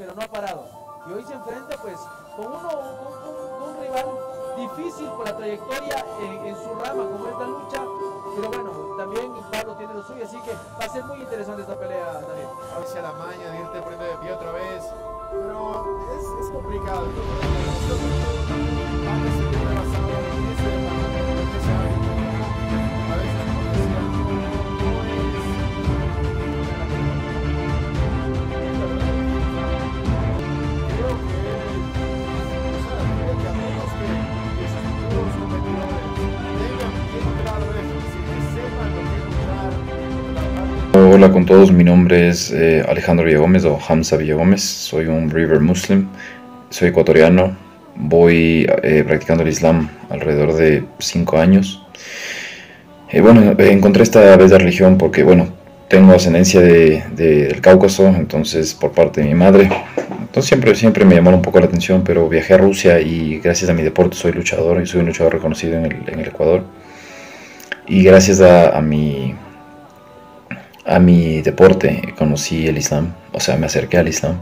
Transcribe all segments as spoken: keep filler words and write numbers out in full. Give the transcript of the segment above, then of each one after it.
pero no ha parado. Y hoy se enfrenta pues con, uno, con, con, con un rival difícil por la trayectoria en, en su rama como esta lucha, pero bueno, también Pablo tiene lo suyo, así que va a ser muy interesante esta pelea, Daniel. A veces la maña de irte poniendo de pie otra vez, pero es, es complicado. Hola con todos, mi nombre es eh, Alejandro Villagómez o Hamza Villagómez, soy un river muslim, soy ecuatoriano, voy eh, practicando el Islam alrededor de cinco años. Eh, bueno, encontré esta bella religión porque, bueno, tengo ascendencia de, de, del Cáucaso, entonces por parte de mi madre. Entonces siempre, siempre me llamó un poco la atención, pero viajé a Rusia y gracias a mi deporte soy luchador y soy un luchador reconocido en el, en el Ecuador. Y gracias a, a mi... A mi deporte conocí el Islam, o sea, me acerqué al Islam.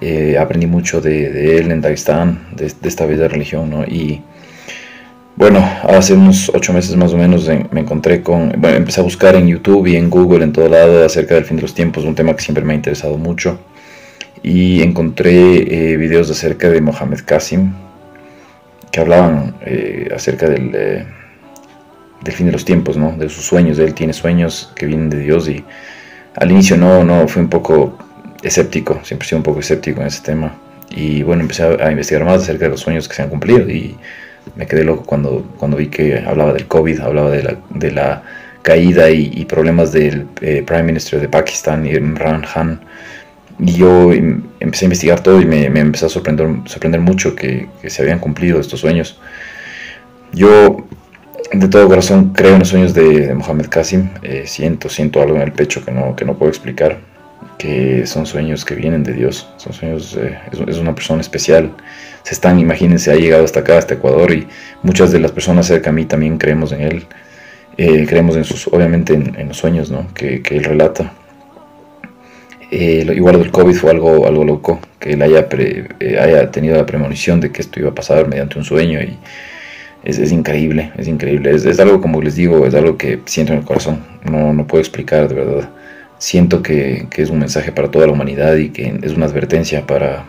Eh, aprendí mucho de, de él en Daguestán, de, de esta bella religión, ¿no? Y bueno, hace unos ocho meses más o menos en, me encontré con... Bueno, empecé a buscar en YouTube y en Google, en todo lado, acerca del fin de los tiempos, un tema que siempre me ha interesado mucho. Y encontré eh, videos acerca de Muhammad Qasim, que hablaban eh, acerca del... Eh, del fin de los tiempos, ¿no? De sus sueños. Él tiene sueños que vienen de Dios y al inicio no, no, fui un poco escéptico, siempre he sido un poco escéptico en ese tema. Y bueno, empecé a investigar más acerca de los sueños que se han cumplido y me quedé loco cuando, cuando vi que hablaba del COVID, hablaba de la, de la caída y, y problemas del eh, Prime Minister de Pakistán, Imran Khan. Y yo empecé a investigar todo y me, me empezó a sorprender, sorprender mucho que, que se habían cumplido estos sueños. Yo... De todo corazón creo en los sueños de, de Muhammad Qasim. Eh, siento, siento algo en el pecho que no, que no puedo explicar, que son sueños que vienen de Dios, son sueños, eh, es, es una persona especial. Se están, imagínense, ha llegado hasta acá, hasta Ecuador, y muchas de las personas cerca a mí también creemos en él, eh, creemos en sus, obviamente en, en los sueños, ¿no? que, que él relata. Eh, igual del COVID fue algo, algo loco, que él haya, pre, eh, haya tenido la premonición de que esto iba a pasar mediante un sueño. Y Es, es increíble, es increíble, es, es algo, como les digo, es algo que siento en el corazón, no, no puedo explicar, de verdad. Siento que, que es un mensaje para toda la humanidad y que es una advertencia para,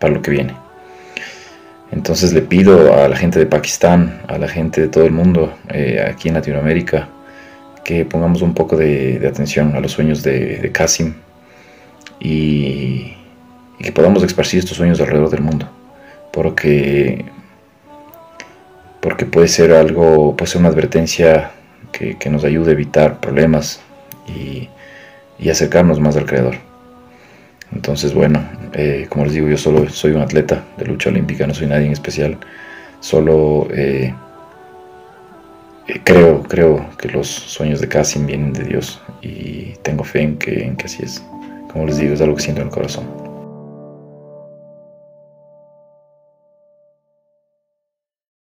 para lo que viene. Entonces le pido a la gente de Pakistán, a la gente de todo el mundo, eh, aquí en Latinoamérica, que pongamos un poco de, de atención a los sueños de, de Qasim y, y que podamos esparcir estos sueños alrededor del mundo, porque... porque puede ser algo, puede ser una advertencia que, que nos ayude a evitar problemas y, y acercarnos más al Creador. Entonces, bueno, eh, como les digo, yo solo soy un atleta de lucha olímpica, no soy nadie en especial. Solo eh, eh, creo, creo que los sueños de Qasim vienen de Dios y tengo fe en que, en que así es. Como les digo, es algo que siento en el corazón.